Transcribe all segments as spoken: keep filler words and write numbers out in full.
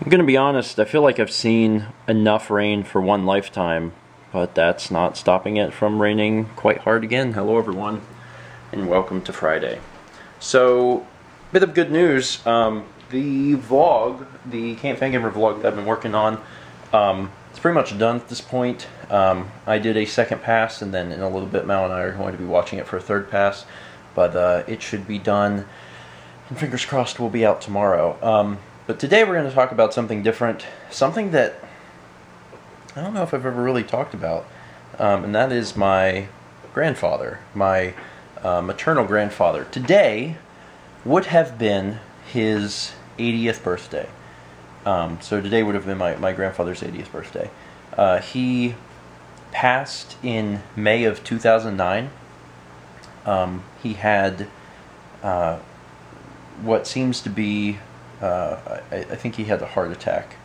I'm gonna be honest, I feel like I've seen enough rain for one lifetime, but that's not stopping it from raining quite hard again. Hello everyone, and welcome to Friday. So, bit of good news, um, the vlog, the Camp Fangamer vlog that I've been working on, um, it's pretty much done at this point. Um, I did a second pass, and then in a little bit Mal and I are going to be watching it for a third pass, but uh, it should be done, and fingers crossed we'll be out tomorrow. Um, But today we're going to talk about something different, something that I don't know if I've ever really talked about, um, and that is my grandfather, my uh, maternal grandfather. Today would have been his eightieth birthday, um, so today would have been my, my grandfather's eightieth birthday. Uh, he passed in May of two thousand nine. Um, he had uh, what seems to be Uh, I, I think he had a heart attack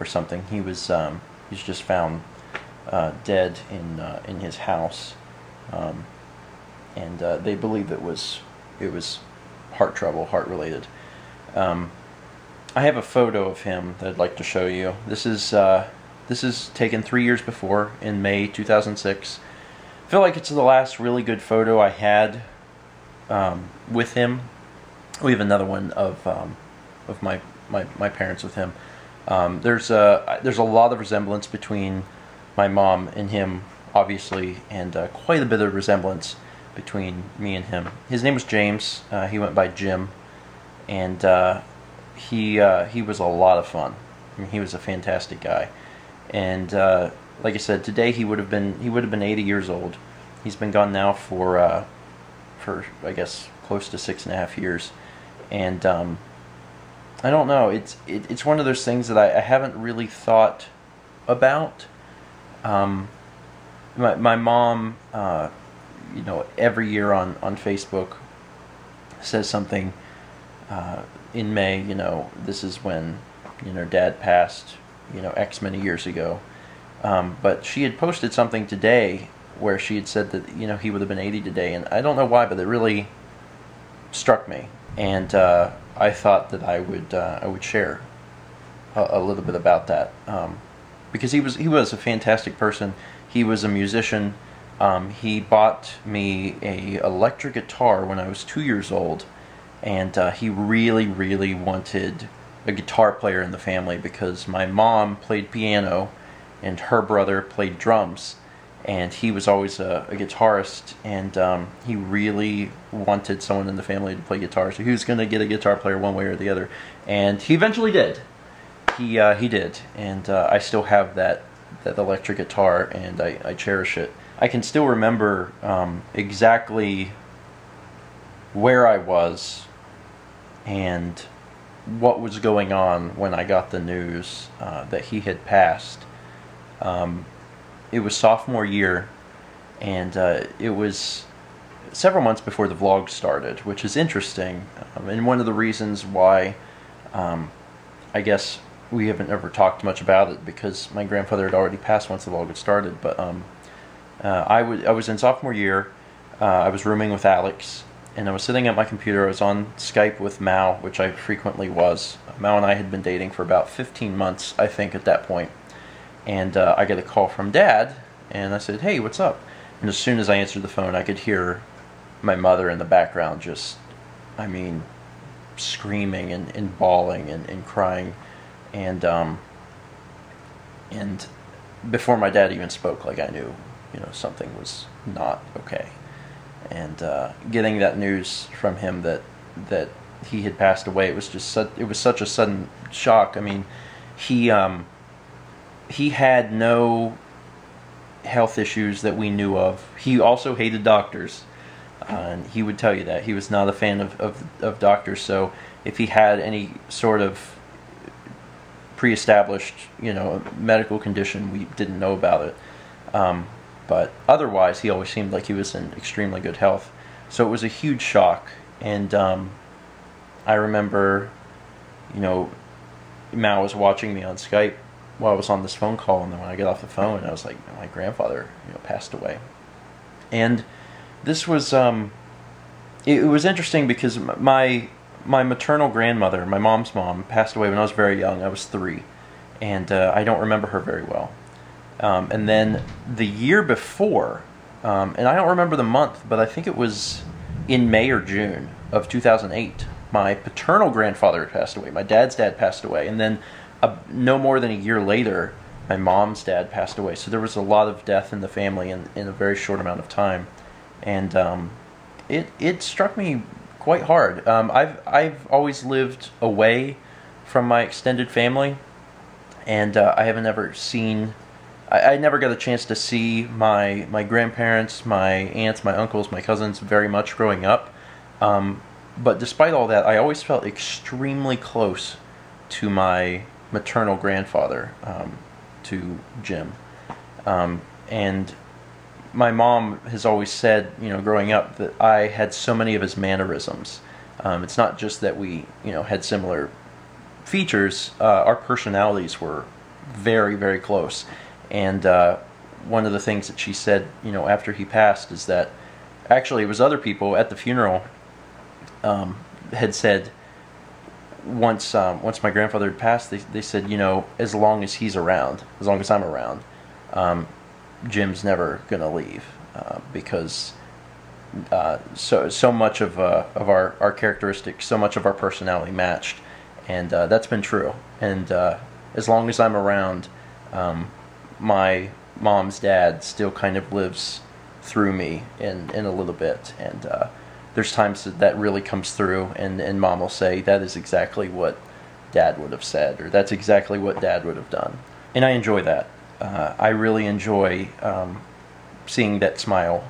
or something. He was um, he's just found uh, dead in uh, in his house, um, and uh, they believe it was it was heart trouble, heart related. Um, I have a photo of him that I'd like to show you. This is uh, this is taken three years before in May two thousand six. I feel like it's the last really good photo I had um, with him. We have another one of. Um, of my, my, my parents with him. Um, there's, a, there's a lot of resemblance between my mom and him, obviously, and uh, quite a bit of resemblance between me and him. His name was James. Uh, he went by Jim, and uh, he, uh, he was a lot of fun. I mean, he was a fantastic guy. And uh, like I said, today he would have been, he would have been eighty years old. He's been gone now for, uh, for I guess, close to six and a half years. And um, I don't know, it's it, it's one of those things that I, I haven't really thought about. Um, my, my mom, uh, you know, every year on, on Facebook says something uh, in May, you know, this is when, you know, Dad passed, you know, X many years ago. Um, but she had posted something today where she had said that, you know, he would have been eighty today, and I don't know why, but it really struck me. And uh, I thought that I would uh, I would share a, a little bit about that, um, because he was he was a fantastic person. He was a musician. Um, he bought me a electric guitar when I was two years old, and uh, he really really wanted a guitar player in the family because my mom played piano, and her brother played drums, and he was always a, a guitarist, and um, he really wanted someone in the family to play guitar, so he was going to get a guitar player one way or the other, and he eventually did. He uh, he did, and uh, I still have that, that electric guitar, and I, I cherish it. I can still remember um, exactly where I was and what was going on when I got the news uh, that he had passed. Um, It was sophomore year, and uh, it was several months before the vlog started, which is interesting, um, and one of the reasons why um, I guess we haven't ever talked much about it, because my grandfather had already passed once the vlog had started. But um, uh, I, I was in sophomore year, uh, I was rooming with Alex, and I was sitting at my computer. I was on Skype with Mal, which I frequently was. Mal and I had been dating for about fifteen months, I think, at that point. And uh, I get a call from Dad, and I said, hey, what's up? And as soon as I answered the phone, I could hear my mother in the background just, I mean, screaming and, and bawling and, and crying. And um, and before my dad even spoke, like, I knew, you know, something was not okay. And uh, getting that news from him that that he had passed away, it was just su it was such a sudden shock. I mean, he... Um, He had no health issues that we knew of. He also hated doctors, uh, and he would tell you that. He was not a fan of, of, of doctors, so if he had any sort of pre-established, you know, medical condition, we didn't know about it. Um, but otherwise, he always seemed like he was in extremely good health. So it was a huge shock, and um, I remember, you know, Mal was watching me on Skype while I was on this phone call, and then when I got off the phone, I was like, my grandfather, you know, passed away. And this was, um, it, it was interesting because my my maternal grandmother, my mom's mom, passed away when I was very young. I was three, and uh, I don't remember her very well. Um, and then the year before, um, and I don't remember the month, but I think it was in May or June of two thousand eight, my paternal grandfather passed away. My dad's dad passed away. And then uh, no more than a year later, my mom's dad passed away. So there was a lot of death in the family in, in a very short amount of time. And um, it, it struck me quite hard. Um, I've, I've always lived away from my extended family, and uh, I haven't ever seen... I never got a chance to see my my grandparents, my aunts, my uncles, my cousins very much growing up. Um, but despite all that, I always felt extremely close to my maternal grandfather, um, to Jim. Um, and my mom has always said, you know, growing up, that I had so many of his mannerisms. Um, it's not just that we, you know, had similar features. Uh, our personalities were very, very close. And uh, one of the things that she said, you know, after he passed is that, actually it was other people at the funeral um, had said, once um, once my grandfather had passed, they, they said, you know, as long as he's around, as long as I'm around, um, Jim's never going to leave, uh, because uh, so so much of, uh, of our, our characteristics, so much of our personality matched, and uh, that's been true. And uh, as long as I'm around, um, my mom's dad still kind of lives through me in, in a little bit, and uh, there's times that that really comes through, and, and mom will say, that is exactly what dad would have said, or that's exactly what dad would have done. And I enjoy that. Uh, I really enjoy um, seeing that smile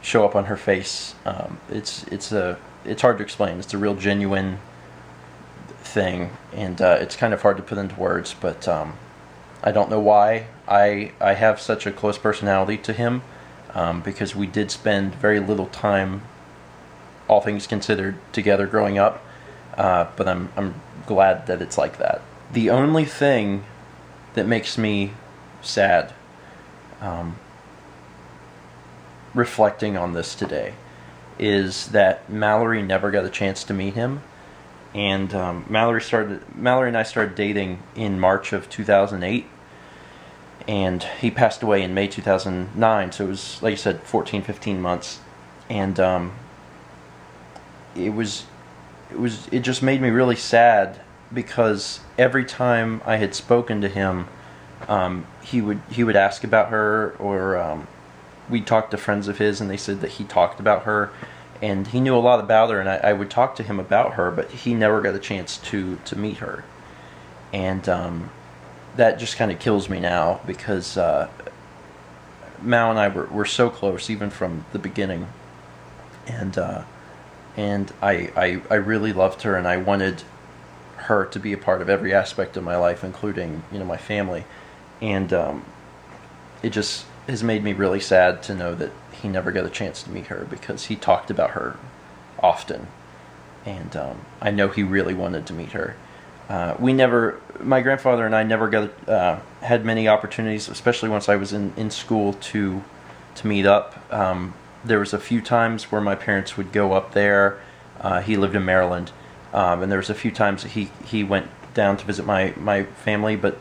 show up on her face. Um, it's, it's, a, it's hard to explain. It's a real genuine thing, and uh, it's kind of hard to put into words, but... Um, I don't know why I, I have such a close personality to him, um, because we did spend very little time, all things considered, together growing up, uh, but I'm, I'm glad that it's like that. The only thing that makes me sad, um, reflecting on this today, is that Mallory never got a chance to meet him. And um, Mallory started. Mallory and I started dating in March of two thousand eight, and he passed away in May two thousand nine. So it was, like I said, fourteen, fifteen months, and um, it was, it was, it just made me really sad, because every time I had spoken to him, um, he would he would ask about her, or um, we talked to friends of his, and they said that he talked about her. And he knew a lot about her, and I, I would talk to him about her, but he never got a chance to, to meet her. And um, that just kind of kills me now, because uh, Mal and I were, were so close, even from the beginning. And uh, and I, I, I really loved her, and I wanted her to be a part of every aspect of my life, including, you know, my family. And um, it just has made me really sad to know that he never got a chance to meet her, because he talked about her often, and um, I know he really wanted to meet her. Uh, we never, my grandfather and I never got uh, had many opportunities, especially once I was in, in school, to to meet up. Um, there was a few times where my parents would go up there. Uh, he lived in Maryland, um, and there was a few times that he he went down to visit my my family. But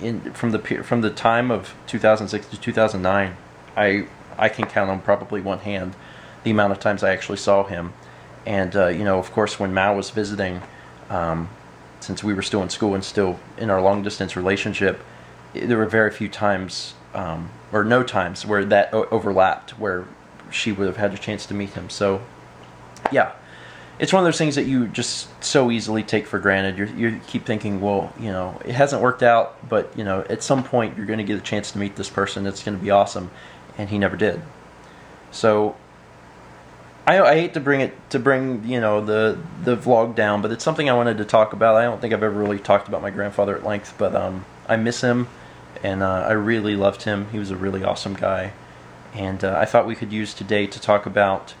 in from the from the time of two thousand six to two thousand nine, I. I can count on probably one hand the amount of times I actually saw him. And, uh, you know, of course, when Mal was visiting, um, since we were still in school and still in our long-distance relationship, it, there were very few times, um, or no times, where that o overlapped, where she would have had a chance to meet him. So, yeah, it's one of those things that you just so easily take for granted. You're, you keep thinking, well, you know, it hasn't worked out, but, you know, at some point you're going to get a chance to meet this person. It's going to be awesome. And he never did. So I, I hate to bring it to bring you know the the vlog down, but it's something I wanted to talk about. I don't think I've ever really talked about my grandfather at length, but um, I miss him, and uh, I really loved him. He was a really awesome guy, and uh, I thought we could use today to talk about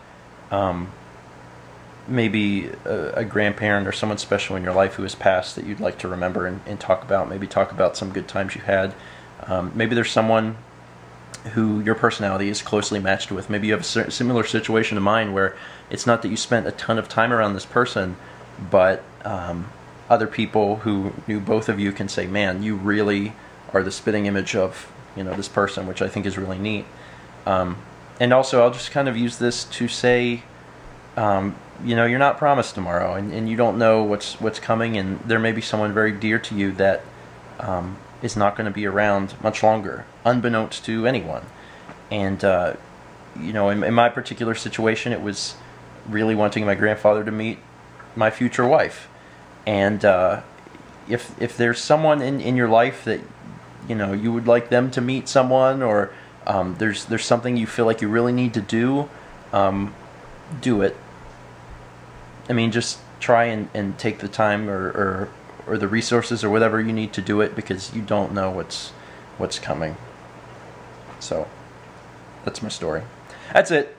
um, maybe a, a grandparent or someone special in your life who has passed that you'd like to remember and, and talk about. Maybe talk about some good times you had. Um, maybe there's someone who your personality is closely matched with. Maybe you have a similar situation to mine, where it's not that you spent a ton of time around this person, but um, other people who knew both of you can say, man, you really are the spitting image of, you know, this person, which I think is really neat. Um, and also, I'll just kind of use this to say, um, you know, you're not promised tomorrow, and, and you don't know what's what's coming, and there may be someone very dear to you that um, is not going to be around much longer, unbeknownst to anyone. And, uh, you know, in, in my particular situation, it was really wanting my grandfather to meet my future wife. And uh, if if there's someone in, in your life that, you know, you would like them to meet someone, or um, there's there's something you feel like you really need to do, um, do it. I mean, just try and, and take the time or, or or the resources or whatever you need to do it, because you don't know what's what's coming. So that's my story. That's it.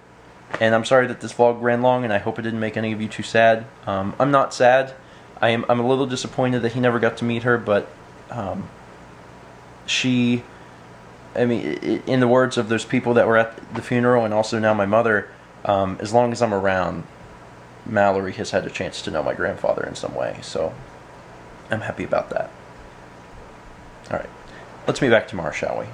And I'm sorry that this vlog ran long, and I hope it didn't make any of you too sad. Um, I'm not sad. I am, I'm a little disappointed that he never got to meet her, but um, she, I mean, in the words of those people that were at the funeral, and also now my mother, um, as long as I'm around, Mallory has had a chance to know my grandfather in some way, so I'm happy about that. Alright, let's meet back tomorrow, shall we?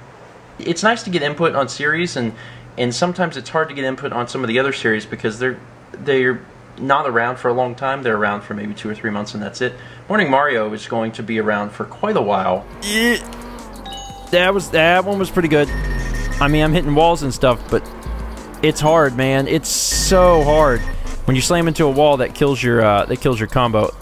It's nice to get input on series, and and sometimes it's hard to get input on some of the other series because they're they're not around for a long time. They're around for maybe two or three months, and that's it. Morning Mario is going to be around for quite a while. Yeah. That was that one was pretty good. I mean, I'm hitting walls and stuff, but it's hard, man. It's so hard. When you slam into a wall, that kills your uh, that kills your combo.